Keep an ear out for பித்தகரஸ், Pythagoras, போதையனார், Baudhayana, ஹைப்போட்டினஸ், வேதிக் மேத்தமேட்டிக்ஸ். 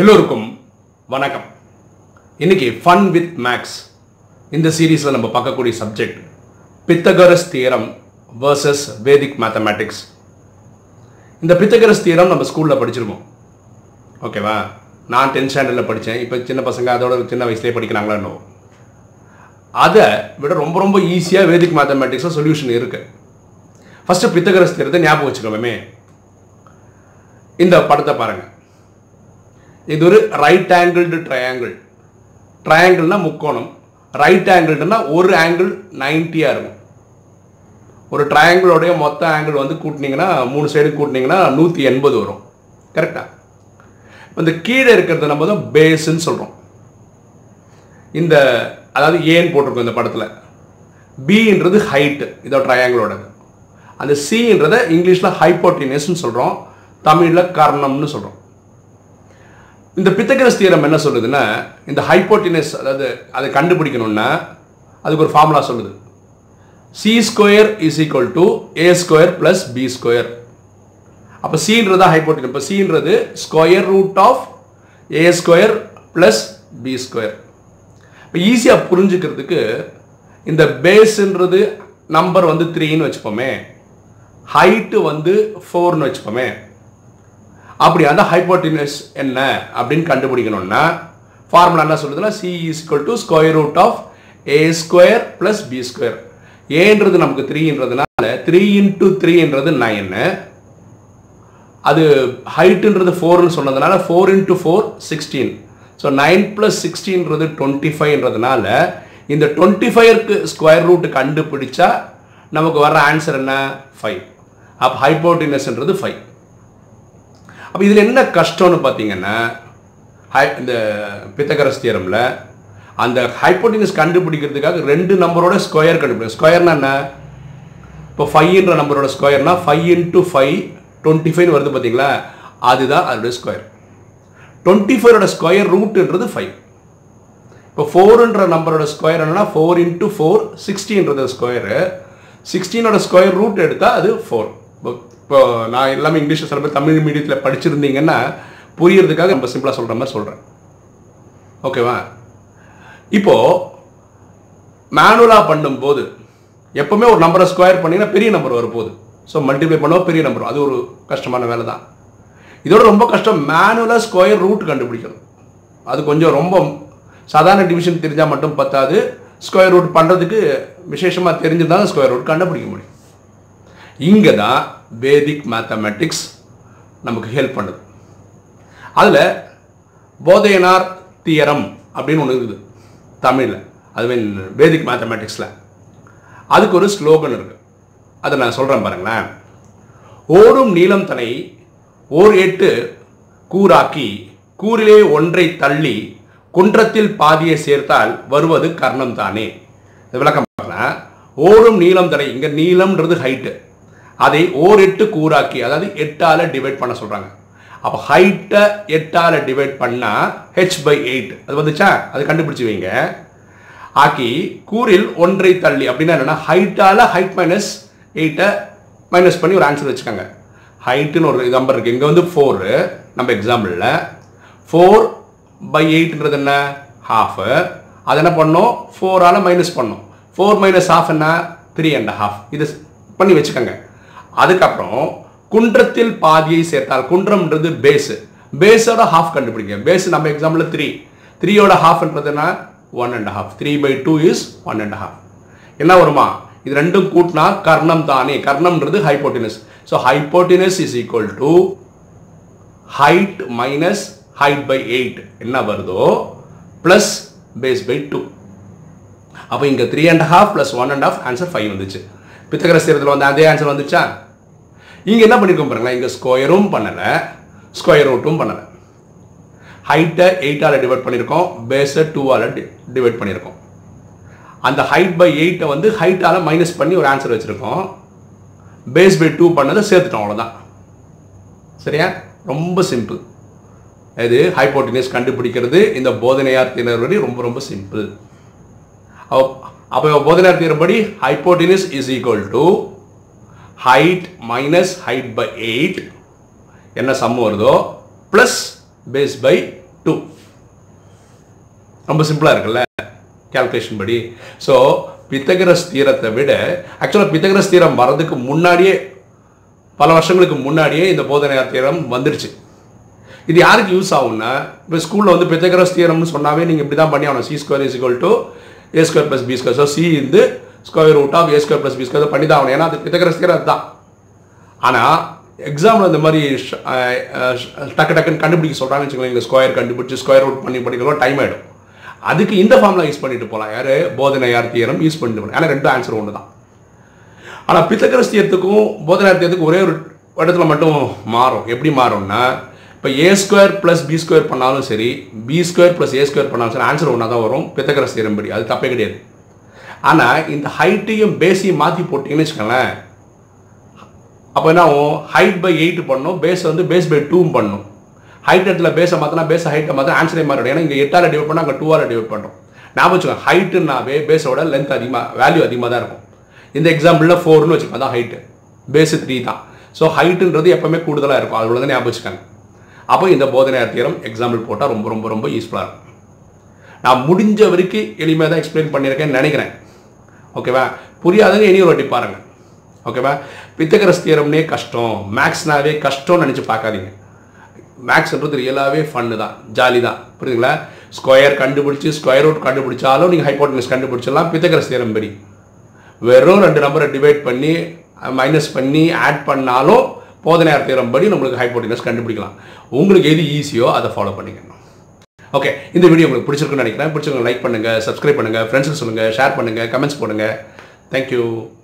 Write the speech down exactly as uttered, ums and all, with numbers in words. எல்லோருக்கும் வணக்கம். இன்னைக்கு ஃபன் வித் மேக்ஸ் இந்த சீரீஸில் நம்ம பார்க்கக்கூடிய subject பித்தகரஸ் theorem versus வேதிக் மேத்தமேட்டிக்ஸ். இந்த பித்தகரஸ் தியரம் நம்ம ஸ்கூலில் படிச்சிருக்கோம், ஓகேவா? நான் டென்த் ஸ்டாண்டர்டில் படித்தேன். இப்போ சின்ன பசங்க அதோட சின்ன வயசுலேயே படிக்கிறாங்களான்னு, அதை விட ரொம்ப ரொம்ப ஈஸியாக வேதிக் மேத்தமேட்டிக்ஸில் சொல்யூஷன் இருக்குது. ஃபஸ்ட்டு பித்தகரஸ் தியரத்தை ஞாபகம் வச்சுக்கோமே. இந்த படத்தை பாருங்கள். இது ஒரு ரைட் ஆங்கிள்டு ட்ரையாங்கிள். ட்ரையாங்கிள்னா முக்கோணம், ரைட் ஆங்கிள்டுனா ஒரு ஆங்கிள் நைன்ட்டியாக இருக்கும். ஒரு ட்ரையாங்கிளோடைய மொத்த ஆங்கிள் வந்து கூட்டினீங்கன்னா, மூணு சைடு கூட்டினீங்கன்னா நூற்றி எண்பது வரும், கரெக்டா? இந்த கீழே இருக்கிறத நம்ம தான் பேஸுன்னு சொல்கிறோம். இந்த அதாவது ஏன்னு போட்டிருக்கோம் இந்த படத்தில். பின்றது ஹைட்டு, இதோ ட்ரையாங்கிளோட. அந்த சின்றதை இங்கிலீஷில் ஹைப்போட்டினஸ்ன்னு சொல்கிறோம், தமிழில் கர்ணம்னு சொல்கிறோம். இந்த பித்தகரஸ் தியரம் என்ன சொல்லுதுன்னா, இந்த ஹைப்போட்டினஸ் அதாவது அதை கண்டுபிடிக்கணும்னா அதுக்கு ஒரு ஃபார்முலா சொல்லுது. C square is equal to A square plus B square. அப்போ சீன்றது தான் ஹைப்போட்டினஸ். இப்போ சீன்றது square root of A square plus B square. இப்போ ஈஸியாக புரிஞ்சுக்கிறதுக்கு இந்த பேஸ்ன்றது நம்பர் வந்து த்ரீன்னு வச்சுப்போமே, ஹைட்டு வந்து ஃபோர்னு வச்சுப்போமே. அப்படி அந்த ஹைப்போட்டினஸ் என்ன அப்படின்னு கண்டுபிடிக்கணும்னா ஃபார்முலா என்ன சொல்லுதுன்னா, C equal to square root of A square plus B square. ஏன்றது நமக்கு த்ரீன்றதுனால த்ரீ இன்ட்டு த்ரீன்றது நைன்னு, அது ஹைட்டுன்றது ஃபோர்னு சொன்னதுனால four into four sixteen. So nine plus சிக்ஸ்டீன்றது டுவெண்ட்டி ஃபைவ்ன்றதுனால இந்த டுவெண்ட்டி ஃபைவ்க்கு ஸ்கொயர் ரூட்டு கண்டுபிடிச்சா நமக்கு வர ஆன்சர் என்ன? ஃபைவ். அப்போ ஹைப்போட்டினஸ்ன்றது ஃபைவ். அப்போ இதில் என்ன கஷ்டம்னு பார்த்தீங்கன்னா, ஹை இந்த பித்தகரஸ் தியரமில் அந்த ஹைப்போட்டினஸ் கண்டுபிடிக்கிறதுக்காக ரெண்டு நம்பரோட ஸ்கொயர் கண்டுபிடிக்கும். ஸ்கொயர்னா என்ன? இப்போ ஃபைவ்ன்ற நம்பரோட ஸ்கொயர்னா ஃபைவ் இன்ட்டு ஃபைவ் டுவெண்ட்டி ஃபைவ்னு வருது பார்த்தீங்களா, அதுதான் அதோட ஸ்கொயர். டுவெண்ட்டி ஃபைவோட ஸ்கொயர் ரூட்டுன்றது ஃபைவ். இப்போ ஃபோருன்ற நம்பரோட ஸ்கொயர் என்னன்னா ஃபோர் இன்ட்டு ஃபோர் சிக்ஸ்டின்றது ஸ்கொயரு. சிக்ஸ்டீனோட ஸ்கொயர் ரூட் எடுத்தால் அது ஃபோர். இப்போ நான் எல்லாமே இங்கிலீஷில் சில பேர் தமிழ் மீடியத்தில் படிச்சுருந்தீங்கன்னா புரியறதுக்காக நம்ம சிம்பிளாக சொல்கிற மாதிரி சொல்கிறேன், ஓகேவா? இப்போது மேனுவலாக பண்ணும்போது எப்போவுமே ஒரு நம்பரை ஸ்கொயர் பண்ணிங்கன்னா பெரிய நம்பர் வரப்போகுது. ஸோ மல்டிப்ளை பண்ணுவோம், பெரிய நம்பர். அது ஒரு கஷ்டமான வேலை தான். இதோட ரொம்ப கஷ்டம் மேனுவலாக ஸ்கொயர் ரூட் கண்டுபிடிக்கணும். அது கொஞ்சம் ரொம்ப சாதாரண டிவிஷன் தெரிஞ்சால் மட்டும் பத்தாது, ஸ்கொயர் ரூட் பண்ணுறதுக்கு விசேஷமாக தெரிஞ்சிருந்தாலும் ஸ்கொயர் ரூட் கண்டுபிடிக்க முடியும். இங்கே தான் வேதிக் மேத்தமேட்டிக்ஸ் நமக்கு ஹெல்ப் பண்ணுது. அதில் போதையனார் தியரம் அப்படின்னு ஒன்று இருக்குது தமிழில், அது மீன் வேதிக் மேத்தமேட்டிக்ஸில். அதுக்கு ஒரு ஸ்லோகன் இருக்குது, அதை நான் சொல்கிறேன் பாருங்களேன். ஓடும் நீளம் தனை ஓர் எட்டு கூறாக்கி கூறிலே ஒன்றை தள்ளி குன்றத்தில் பாதியை சேர்த்தால் வருவது கர்ணம் தானே. இது விளக்கம் பாருங்களேன். ஓடும் நீளம் தனை, இங்கே நீளம்ன்றது ஹைட்டு, அதை ஓர் எட்டு கூறாக்கி அதாவது எட்டால் டிவைட் பண்ண சொல்கிறாங்க. அப்போ ஹைட்டை எட்டால் டிவைட் பண்ணால் ஹெச் பை எயிட் அது வந்துச்சா, அது கண்டுபிடிச்சி வைங்க. ஆக்கி கூறில் ஒன்றை தள்ளி அப்படின்னா என்னென்னா ஹைட்டால் ஹைட் மைனஸ் எயிட்டை மைனஸ் பண்ணி ஒரு ஆன்சர் வச்சுக்காங்க. ஹைட்டுன்னு ஒரு நம்பர் இருக்குது, இங்கே வந்து ஃபோரு நம்ம எக்ஸாம்பிளில். ஃபோர் பை எயிட்ன்றது என்ன? ஹாஃபு. அது என்ன பண்ணோம்? ஃபோரால் மைனஸ் பண்ணோம். ஃபோர் மைனஸ் ஹாஃப் என்ன? Three and half. இது பண்ணி வச்சுக்கோங்க. அதுக்கப்புறம் குன்றத்தில் பாதியை சேர்த்தால், குன்றம்ன்றது பேஸு, பேஸோட ஹாஃப் கண்டுபிடிங்க. பேஸ் நம்ம எக்ஸாம்பிள் த்ரீ, த்ரீயோட ஹாஃப்ன்றதுன்னா one and half. Three by two is one and half. என்ன வருமா? இது ரெண்டும் கூட்டினா கர்ணம் தானே. கர்ணம்ன்றது ஹைப்போட்டினஸ். So ஹைப்போட்டினஸ் is equal to height minus height by eight என்ன வருதோ பிளஸ் பேஸ் பை டூ. அப்போ இங்கே three and half plus one and half answer five வந்துச்சு. பித்தகரஸ் தியரத்தில் வந்து அதே ஆன்சர் வந்துச்சா. இங்கே என்ன பண்ணியிருக்கோம் பாருங்களேன், இங்கே ஸ்கொயரும் பண்ணலை, ஸ்கொயர் ரூட்டும் பண்ணலை. ஹைட்டை எயிட்டால் டிவைட் பண்ணியிருக்கோம், பேஸை டூவால் டி டிவைட் பண்ணியிருக்கோம். அந்த ஹைட் பை எயிட்டை வந்து ஹைட்டால் மைனஸ் பண்ணி ஒரு ஆன்சர் வச்சுருக்கோம். பேஸ் பை டூ பண்ணதை சேர்த்துட்டோம், அவ்வளோதான். சரியா? ரொம்ப சிம்பிள். இது ஹைப்போட்டினஸ் கண்டுபிடிக்கிறது இந்த போதனையார் தியரப்படி ரொம்ப ரொம்ப சிம்பிள். அப்போ போதனையார் தியரப்படி ஹைப்போட்டினஸ் is equal to height minus height by eight என்ன சம் வருதோ plus base by two. Number simple calculation badi. So Pythagoras theorem actually Pythagoras theorem varadhukku munnadiye pala varshangalukku munnadiye indha Baudhayana theorem vandiruchu. This is use in school. The Pythagoras theorem is that c square is equal to a square plus b square. So c is the square root of a square plus b square. That is the Pythagoras theorem. But exam is the square contribute square root time. That is the formula is Baudhayana theorem is the answer. But Pythagoras theorem Baudhayana theorem is a square plus b square பண்ணாலும் சரி b square plus a square பண்ணாலும் சரி answer ஒண்ணா தான் வரும் பித்தகரஸ் theorem படி. அது தப்பே கிடையாது. ஆனா இந்த ஹைட்டையும் பேஸையும் மாத்தி போட்டீங்கன்னு வெச்சீங்களா அப்ப என்ன ஆகும்? ஹைட் பை eight பண்ணனும், பேஸ் வந்து பேஸ் பை two பண்ணனும். ஹைட் இடத்துல பேஸை மாத்தினா பேஸ் ஹைட் மாத்தினா ஆன்சரே மாறிடும். ஏன்னா இங்க eight ஆல டிவைட் பண்ணா அங்க two ஆல டிவைட் பண்றோம். ஞாபகம் வச்சுங்க. ஹைட்னாவே பேஸோட லெந்த் அதிகமா வேல்யூ அதிகமா தான் இருக்கும். இந்த எக்ஸாம்பிள்ல four னு வெச்சுங்க. அதான் ஹைட். பேஸ் three தான். சோ ஹைட்ன்றது எப்பவுமே கூடுதலா இருக்கும். அதுல தான் ஞாபகம் வச்சுங்க. அப்ப இந்த Baudhayana தியரம் एग्जांपल போட்டா ரொம்ப ரொம்ப ரொம்ப யூஸ்புல்லா இருக்கும். நான் முடிஞ்ச வரைக்கும் எளிமையா தான் एक्सप्लेन பண்ணியிருக்கேன்னு நினைக்கிறேன். ஓகேவா? புரியாதவங்க இனி ஒரு வாட்டி பாருங்க. ஓகேவா? பித்தகரஸ் தியரம்னே கஷ்டம், மேக்ஸ்னாவே கஷ்டம்னு நினைச்சு பார்க்காதீங்க. மேக்ஸ்ன்றது ரியலாவே ஃபன் தான், ஜாலி தான். புரியுதுங்களா? ஸ்கொயர் கண்டுபிடிச்சு ஸ்கொயர் ரூட் கண்டுபிடிச்சாலும் நீங்க ஹைபோடெனஸ் கண்டுபிடிச்சலாம் பித்தகரஸ் தியரம் படி. வெறும் ரெண்டு நம்பரை டிவைட் பண்ணி மைனஸ் பண்ணி ஆட் பண்ணாலும் Baudhayana theorem படி உங்களுக்கு ஹைபோடெனஸ் கண்டுபிடிக்கலாம். உங்களுக்கு எது ஈஸியோ அதை ஃபாலோ பண்ணுங்க. ஓகே, இந்த வீடியோ உங்களுக்கு பிடிச்சிருக்குன்னு நினைக்கிறேன். பிடிச்சிருந்தா லைக் பண்ணுங்க, சப்ஸ்கிரைப் பண்ணுங்க, ஃப்ரெண்ட்ஸ்க்கு சொல்லுங்க, ஷேர் பண்ணுங்க, கமெண்ட்ஸ் போடுங்க. Thank you.